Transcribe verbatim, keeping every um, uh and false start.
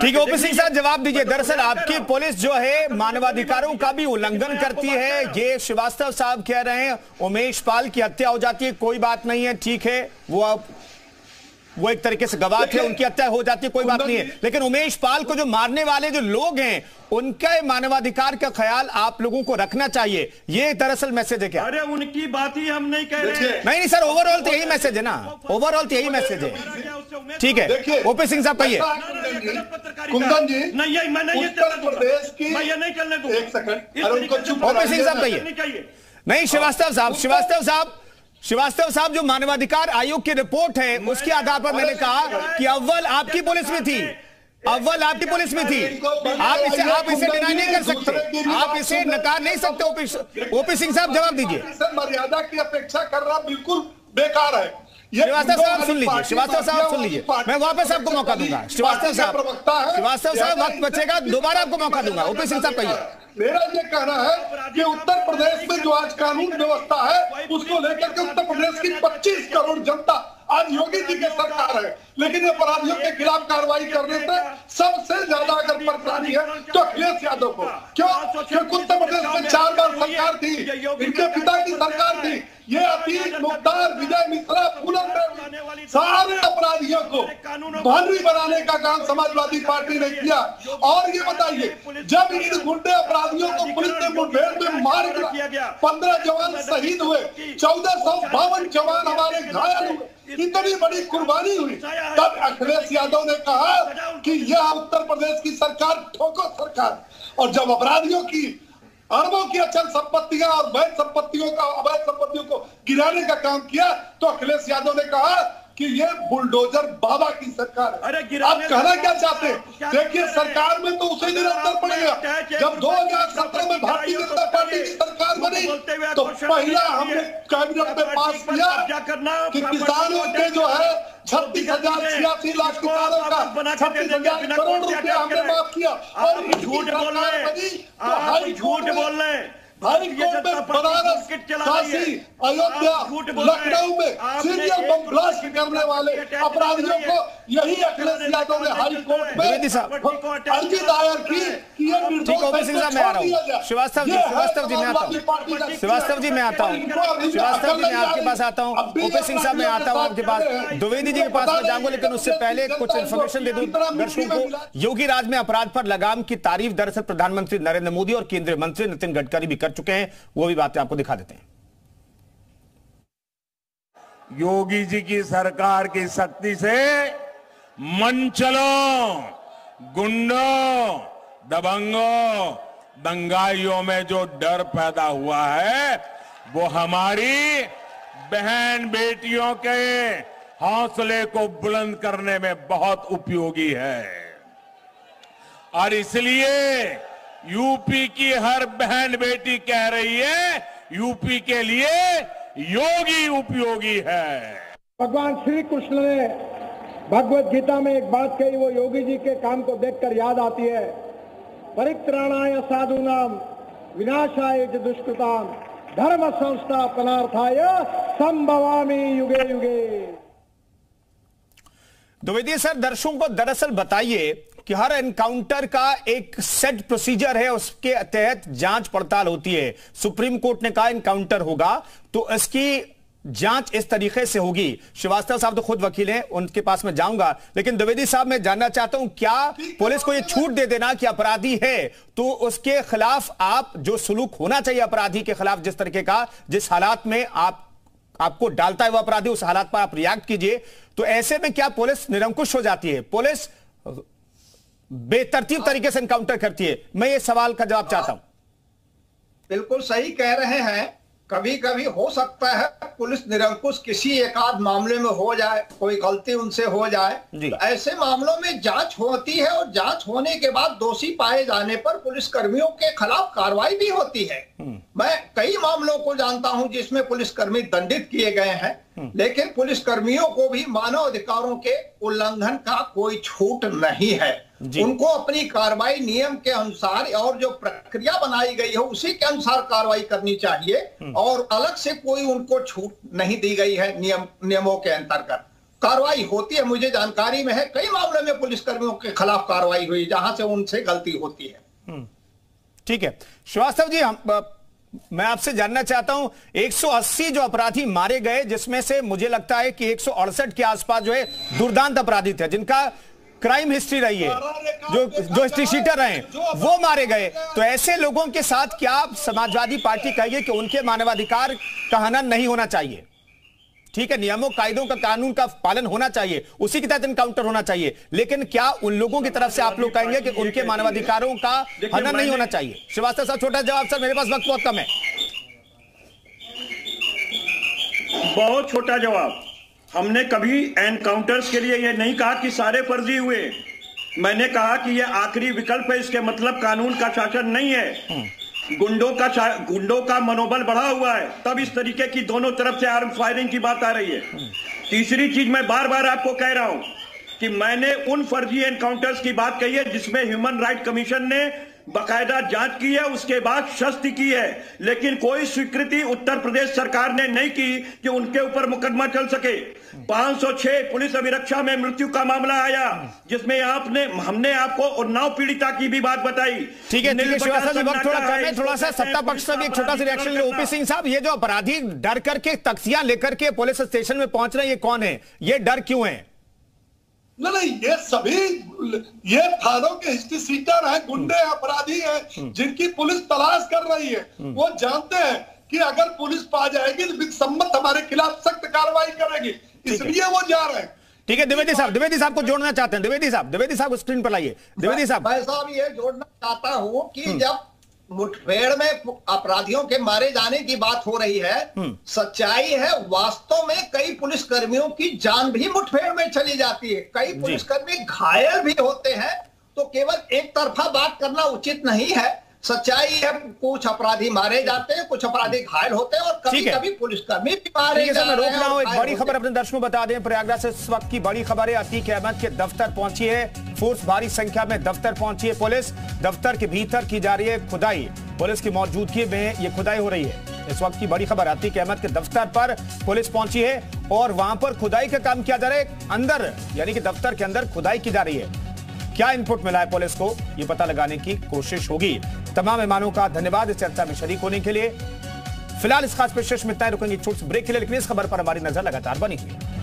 ठीक है ओपी सिंह साहब, जवाब दीजिए। दरअसल आपकी पुलिस जो है मानवाधिकारों का भी उल्लंघन करती है, ये श्रीवास्तव साहब कह रहे हैं। उमेश पाल की हत्या हो जाती है, कोई बात नहीं है, ठीक है, वो आप वो एक तरीके से गवाह थे, उनकी हत्या हो जाती है, कोई बात नहीं है। लेकिन उमेश पाल को जो मारने वाले जो लोग हैं उनके मानवाधिकार का ख्याल आप लोगों को रखना चाहिए, ये दरअसल मैसेज है क्या? अरे उनकी बात ही हम नहीं कह रहे हैं। नहीं नहीं सर, ओवरऑल तो यही मैसेज है ना, ओवरऑल तो यही मैसेज है। ठीक है ओपी सिंह साहब कहिए। कुंदन जी नहीं, मैंने उत्तर प्रदेश की ओपी सिंह साहब कहिए। नहीं श्रीवास्तव साहब, श्रीवास्तव साहब श्रीवास्तव साहब जो मानवाधिकार आयोग की रिपोर्ट है उसके आधार पर मैंने कहा कि अव्वल आपकी पुलिस में थी, अव्वल आपकी पुलिस में थी। आप इसे आप इसे डिनाई नहीं कर सकते, आप इसे नकार नहीं सकते। ओपी सिंह साहब जवाब दीजिए। मर्यादा की अपेक्षा कर रहा बिल्कुल बेकार है। श्रीवास्तव साहब सुन लीजिए, श्रीवास्तव साहब सुन लीजिए, मैं वापस आपको मौका दूंगा। श्रीवास्तव साहब श्रीवास्तव साहब वक्त बचेगा, दोबारा आपको मौका दूंगा। ओपी सिंह साहब कहिए। मेरा ये कहना है कि उत्तर प्रदेश में जो आज कानून व्यवस्था है उसको लेकर के उत्तर प्रदेश की पच्चीस करोड़ जनता आज योगी जी की सरकार है, लेकिन अपराधियों के खिलाफ कार्रवाई करने से सबसे ज्यादा अगर परेशानी है तो अखिलेश यादव को। क्यों? क्योंकि उत्तर प्रदेश में चार बार सरकार थी, इनके पिता की सरकार थी, ये अतीत मुख्तार विजय मिश्रा पुनर् सारे अपराधियों को भारी बनाने का काम समाजवादी पार्टी ने किया। और ये बताइए जब इन गुंडे अपराधियों को पुलिस ने मुठभेड़ में मार दिया, पंद्रह जवान शहीद हुए, चौदह सौ बावन जवान हमारे घायल हुए, इतनी बड़ी कुर्बानी हुई, तब अखिलेश यादव ने कहा कि यह उत्तर प्रदेश की सरकार ठोको सरकार। और जब अपराधियों की अरबों की अचल संपत्तियां और वैध संपत्तियों का अवैध संपत्तियों को गिराने का काम किया तो अखिलेश यादव ने कहा कि यह बुलडोजर बाबा की सरकार है। आप कहना क्या चाहते हैं? देखिए सरकार में तो उसे निरंतर पड़ेगा। जब दो हजार सत्रह में भारतीय जनता पार्टी की सरकार बनी तो पहला हमने कैबिनेट में पास किया कि किसानों के जो है छत्तीस हजार छियासी लाख किसानों का छत्तीस हजार करोड़ रुपया हमने माफ किया। और झूठ बोल रहे, झूठ बोल रहे हैं। हर कोर्ट में बनारस, काशी, अयोध्या, लखनऊ में सीरियल बम ब्लास्ट करने वाले अपराधियों को यही अखिलेश यादव ने हाई कोर्ट में अर्जी दायर की कि ये निर्दोष को दिया जाए। श्रीवास्तव जी श्रीवास्तव जी मैं आता हूँ श्रीवास्तव जी मैं आता हूँ श्रीवास्तव जी मैं आपके पास आता हूँ। ओपी सिंह साहब मैं आता हूँ आपके पास, द्विवेदी जी के पास मैं जाऊंगा, लेकिन उससे पहले कुछ इन्फॉर्मेशन दे दूं दर्शकों को। योगी राज में अपराध पर लगाम की तारीफ दरअसल प्रधानमंत्री नरेंद्र मोदी और केंद्रीय मंत्री नितिन गडकरी भी चुके हैं, वो भी बातें आपको दिखा देते हैं। योगी जी की सरकार की शक्ति से मनचलों, गुंडों, दबंगों, दंगाइयों में जो डर पैदा हुआ है वो हमारी बहन बेटियों के हौसले को बुलंद करने में बहुत उपयोगी है। और इसलिए यूपी की हर बहन बेटी कह रही है यूपी के लिए योगी उपयोगी है। भगवान श्री कृष्ण ने भगवत गीता में एक बात कही, वो योगी जी के काम को देखकर याद आती है। परित्राणाय साधूनाम विनाशाय च दुष्कृताम धर्म संस्थापनार्थाय संभवामि युगे युगे। द्विवेदी सर दर्शकों को दरअसल बताइए कि हर एनकाउंटर का एक सेट प्रोसीजर है, उसके तहत जांच पड़ताल होती है। सुप्रीम कोर्ट ने कहा एनकाउंटर होगा तो इसकी जांच इस तरीके से होगी। श्रीवास्तव साहब तो खुद वकील हैं, उनके पास मैं जाऊंगा, लेकिन द्विवेदी साहब मैं जानना चाहता हूं क्या पुलिस को यह छूट दे देना कि अपराधी है तो उसके खिलाफ आप जो सुलूक होना चाहिए अपराधी के खिलाफ, जिस तरीके का जिस हालात में आप आपको डालता है वह अपराधी, उस हालात पर आप रिएक्ट कीजिए, तो ऐसे में क्या पुलिस निरंकुश हो जाती है, पुलिस बेतरतीब तरीके से एनकाउंटर करती है? मैं ये सवाल का जवाब चाहता हूं। बिल्कुल सही कह रहे हैं, कभी कभी हो सकता है पुलिस निरंकुश किसी एकाध मामले में हो जाए, कोई गलती उनसे हो जाए, ऐसे मामलों में जांच होती है और जांच होने के बाद दोषी पाए जाने पर पुलिस कर्मियों के खिलाफ कार्रवाई भी होती है। मैं कई मामलों को जानता हूं जिसमें पुलिसकर्मी दंडित किए गए हैं, लेकिन पुलिसकर्मियों को भी मानव अधिकारों के उल्लंघन का कोई छूट नहीं है। उनको अपनी कार्रवाई नियम के अनुसार और जो प्रक्रिया बनाई गई है उसी के अनुसार कार्रवाई करनी चाहिए और अलग से कोई उनको छूट नहीं दी गई है नियम नियमों के अंतर्गत। कार्रवाई होती है, मुझे जानकारी में है। कई मामले में पुलिसकर्मियों के खिलाफ कार्रवाई हुई जहां से उनसे गलती होती है। ठीक है श्रीवास्तव जी, हम मैं आपसे जानना चाहता हूं एक सौ अस्सी जो अपराधी मारे गए, जिसमें से मुझे लगता है कि एक सौ अड़सठ के आसपास जो है दुर्दांत अपराधी थे, जिनका क्राइम हिस्ट्री रही है, जो जो हिस्ट्री शीटर रहे वो मारे गए, तो ऐसे लोगों के साथ क्या आप समाजवादी पार्टी कहिए कि उनके मानवाधिकार का हनन नहीं होना चाहिए? ठीक है, नियमों कायदों का कानून का पालन होना चाहिए, उसी के तहत इनकाउंटर होना चाहिए, लेकिन क्या उन लोगों की तरफ से आप लोग कहेंगे कि उनके मानवाधिकारों का हनन नहीं होना चाहिए? श्रीवास्तव साहब छोटा जवाब, सर मेरे पास वक्त बहुत कम है, बहुत छोटा जवाब। हमने कभी एनकाउंटर्स के लिए यह नहीं कहा कि सारे फर्जी हुए, मैंने कहा कि यह आखिरी विकल्प है, इसके मतलब कानून का शासन नहीं है। गुंडों का गुंडों का मनोबल बढ़ा हुआ है, तब इस तरीके की दोनों तरफ से आर्म फायरिंग की बात आ रही है। तीसरी चीज मैं बार बार आपको कह रहा हूं कि मैंने उन फर्जी एनकाउंटर्स की बात कही है जिसमें ह्यूमन राइट कमीशन ने बाकायदा जांच की है, उसके बाद शस्त्र की है, लेकिन कोई स्वीकृति उत्तर प्रदेश सरकार ने नहीं की कि उनके ऊपर मुकदमा चल सके। पाँच सौ छह पुलिस अभिरक्षा में मृत्यु का मामला आया, जिसमें आपने हमने आपको उन्नाव पीड़िता की भी बात बताई। ठीक है, थोड़ा सा सत्ता पक्ष से भी एक छोटा सा रिएक्शन। ओपी सिंह साहब, ये जो अपराधी डर करके तख्तियां लेकर के पुलिस स्टेशन में पहुंच रहे हैं, ये कौन है, ये डर क्यों है? नहीं नहीं, ये सभी ये थानों के हिस्ट्री सीटर हैं, गुंडे अपराधी हैं, जिनकी पुलिस तलाश कर रही है। वो जानते हैं कि अगर पुलिस पा जाएगी तो संबंध हमारे खिलाफ सख्त कार्रवाई करेगी, इसलिए वो जा रहे हैं। ठीक है, द्विवेदी साहब द्विवेदी साहब को जोड़ना चाहते हैं। द्विवेदी साहब द्विवेदी साहब स्क्रीन पर लाइए। द्विवेदी साहब भाई साहब ये जोड़ना चाहता हूँ कि जब मुठभेड़ में अपराधियों के मारे जाने की बात हो रही है, सच्चाई है वास्तव में कई पुलिसकर्मियों की जान भी मुठभेड़ में चली जाती है, कई पुलिसकर्मी घायल भी होते हैं, तो केवल एक तरफा बात करना उचित नहीं है। सच्चाई है, कुछ अपराधी मारे जाते हैं, कुछ अपराधी घायल होते हैं, और कभी कभी पुलिसकर्मी भी मारे जा रहे हैं। एक बड़ी खबर अपने दर्शकों बता दें, प्रयागराज से इस वक्त की बड़ी खबर है। अतीक अहमद के दफ्तर पहुंची है फोर्स, भारी संख्या में दफ्तर पहुंची है पुलिस। दफ्तर के भीतर की जा रही है खुदाई, पुलिस की मौजूदगी में ये खुदाई हो रही है। इस वक्त की बड़ी खबर, अतीक अहमद के दफ्तर पर पुलिस पहुंची है और वहां पर खुदाई का काम किया जा रहा है। अंदर यानी कि दफ्तर के अंदर खुदाई की जा रही है। क्या इनपुट मिला है पुलिस को, ये पता लगाने की कोशिश होगी। तमाम मेहमानों का धन्यवाद इस चर्चा में शरीक होने के लिए। फिलहाल इस खास पेशकश में इतना ही, रुकेंगे छोटे से ब्रेक के लिए, लेकिन इस खबर पर हमारी नजर लगातार बनी हुई है।